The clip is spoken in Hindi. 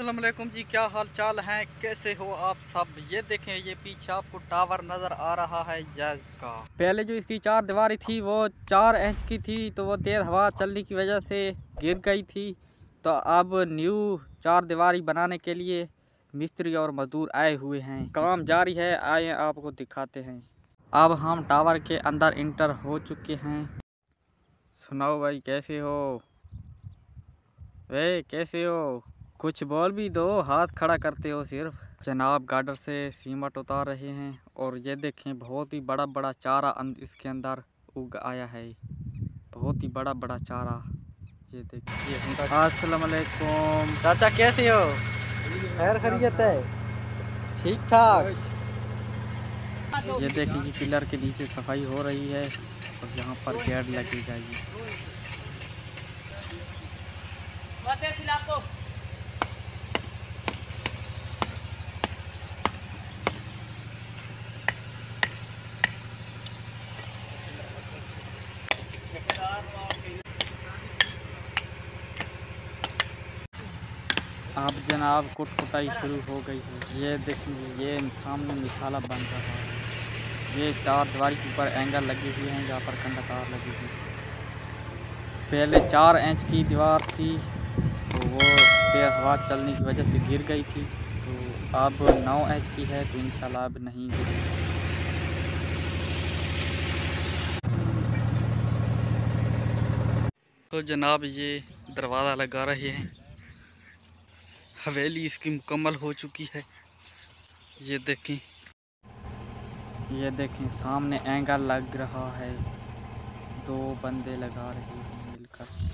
अस्सलामुअलैकुम जी, क्या हाल चाल हैं, कैसे हो आप सब। ये देखें, ये पीछे आपको टावर नज़र आ रहा है जैज़ का। पहले जो इसकी चार दीवारी थी वो 4 इंच की थी, तो वो तेज़ हवा चलने की वजह से गिर गई थी। तो अब न्यू चार दीवारी बनाने के लिए मिस्त्री और मजदूर आए हुए हैं, काम जारी है। आए आपको दिखाते हैं। अब हम टावर के अंदर इंटर हो चुके हैं। सुनाओ भाई, कैसे हो? वे कैसे हो? कुछ बोल भी दो, हाथ खड़ा करते हो सिर्फ। जनाब गार्डर से सीमेंट उतार रहे हैं और ये देखें बहुत ही बड़ा बड़ा चारा इसके अंदर उग आया है, बहुत ही बड़ा बड़ा चारा। ये देखिए। अस्सलामुअलैकुम चाचा, कैसे हो? खैर खैरियत है, ठीक ठाक। ये देखिए कि पिलर के नीचे सफाई हो रही है और यहाँ पर गेट लगी जाएगी। अब जनाब कुटकुटाई शुरू हो गई है। ये देखिए, ये सामने मिसाला बन रहा है। ये चार दीवारी के ऊपर एंगल लगी हुई है, यहाँ पर कंडक्टर लगी हुई। पहले 4 इंच की दीवार थी, तो वो तेज हवा चलने की वजह से गिर गई थी। तो अब 9 इंच की है, तो इंशाल्लाह अब नहीं गिरेगी। तो जनाब ये दरवाज़ा लगा रहे हैं। हवेली इसकी मुकम्मल हो चुकी है। ये देखें, ये देखें सामने एंगल लग रहा है। 2 बंदे लगा रहे हैं मिलकर।